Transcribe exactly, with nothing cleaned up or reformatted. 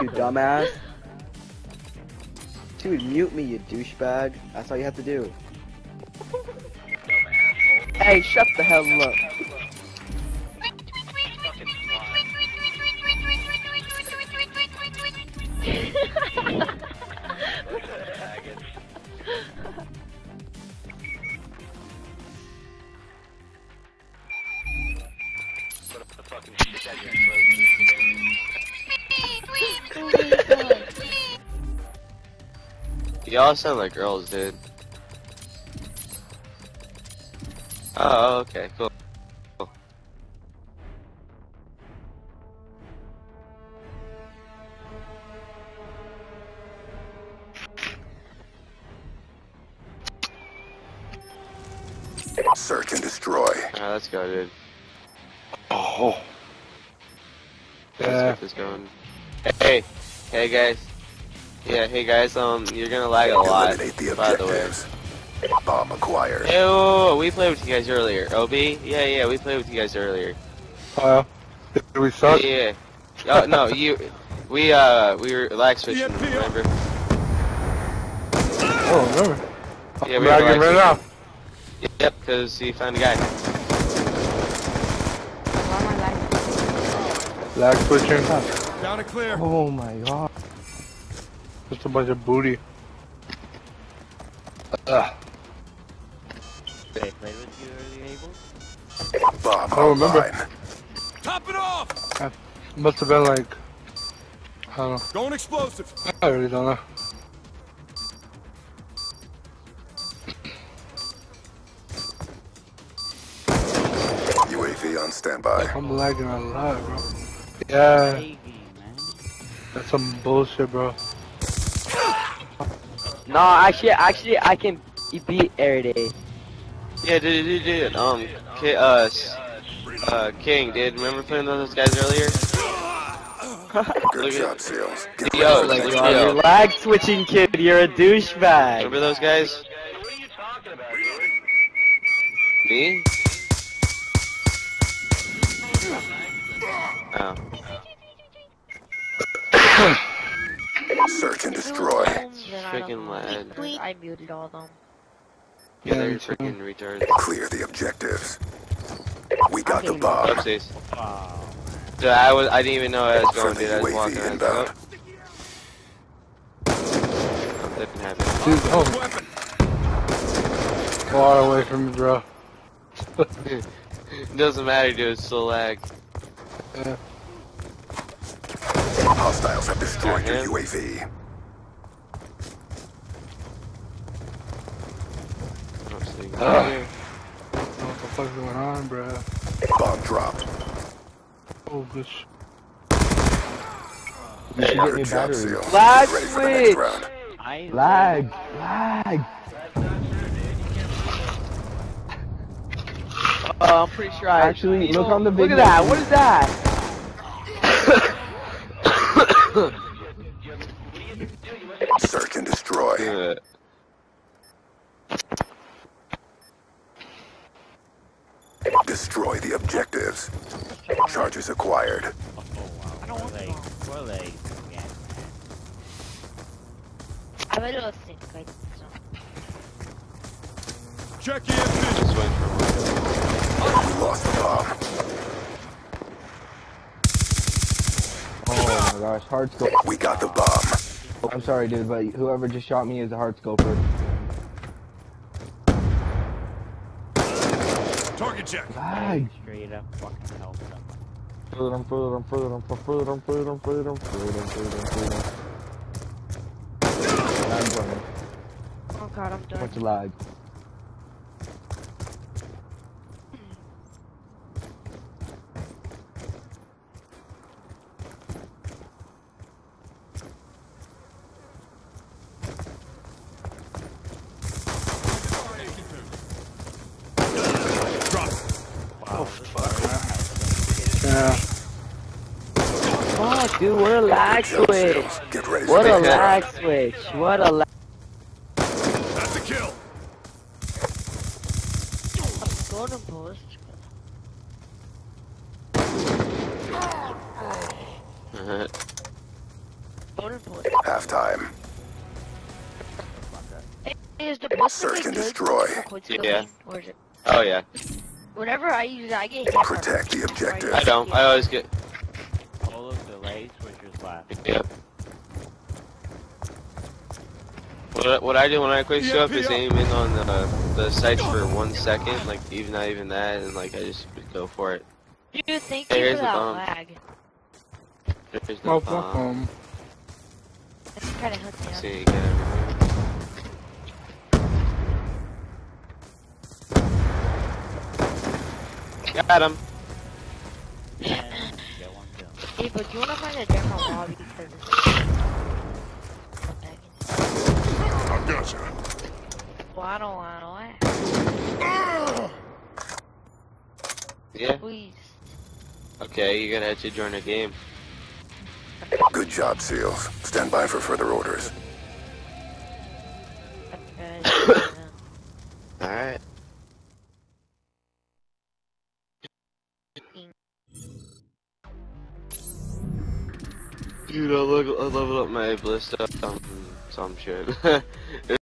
You dumbass. Dude, mute me, you douchebag. That's all you have to do. Hey, shut the hell up. Y'all sound like girls, dude. Oh, okay, cool. cool. Search and destroy. Alright, let's go, dude. Oh. Let's yeah. get this going. Hey, hey guys. Yeah, hey guys, um, you're gonna lag a lot, the by the way. Bomb acquired. Oh, we played with you guys earlier. O B? Yeah, yeah, we played with you guys earlier. Oh, uh, did we suck? Yeah, yeah. Oh, no, you, we, uh, we were lag switching, remember? Oh, remember. I'm yeah, we were lag right now. Yep, because he found a guy. Lag switching. Down to clear. Oh my god. Just a bunch of booty. Ugh. Did I play with you earlier, Abel? Bomb, I don't remember. Top it off! That must have been like... I don't know. Going explosive! I really don't know. U A V on standby. I'm lagging a lot, bro. Yeah. U A V, man. That's some bullshit, bro. No, actually, actually, I can beat every day. Yeah, dude, dude, dude. Um, K uh, uh, King, dude, remember playing those guys earlier? Good job, Seals. Yo, like, yo, you're lag switching, kid. You're a douchebag. Remember those guys? What are you talking about, dude? Me? Oh. Search and destroy. Freaking lad. I muted all of them. Yeah, they're freaking retards. Clear the objectives. We got the bomb. Oopsies. Dude, I was I didn't even know I was going to do that. I was walking around. Oh. That didn't happen. Dude, oh. Far away from me, bro. It doesn't matter, dude. It's still lag. Yeah. Hostiles have destroyed your U A V. Uh, what the fuck is going on, bruh? Bomb dropped. Oh, bitch. You should get me battery. Lag switch! Lag! Lag! Oh, I'm pretty sure I... Actually, look on the big... Look at that! What is that? Search and destroy. Uh. Destroy the objectives. Charges acquired. Oh, wow. I don't want to go. They again. I will lost it. Check in. We lost the bomb. Oh my gosh, hard scope. We got the bomb. I'm sorry, dude, but whoever just shot me is a hard scoper. Target check. Lag. Straight up, fucking hell. Further, I'm further, I'm further, I'm further, I'm further, I'm further, I'm further, I'm further, I'm further. Oh god, I'm done. Much lag. Dude, what a lag switch! What a lag switch! What a lag! That's a kill. I'm gonna boost. Half time. Is the bus search and destroy? Yeah. Or is it? Oh yeah. Whenever I use it, I get hit. Protect the objective. I don't. I always get. All of the late switchers left. Yep. What, what I do when I quick show up is aim in on the, the sights for one second, like even not even that, and like I just go for it. Do you think hey, there's a bomb? Lag. There's the oh, bomb. That's kind of hooked me up. See you again. Got him. Yeah, get one kill. Hey, but you wanna find a general lobby because I got you. Waddle, waddle, eh? Yeah. Please. Okay, you're gonna have to join the game. Good job, SEALs. Stand by for further orders. Okay. All right. Dude, I leveled up my blister, some, some shit.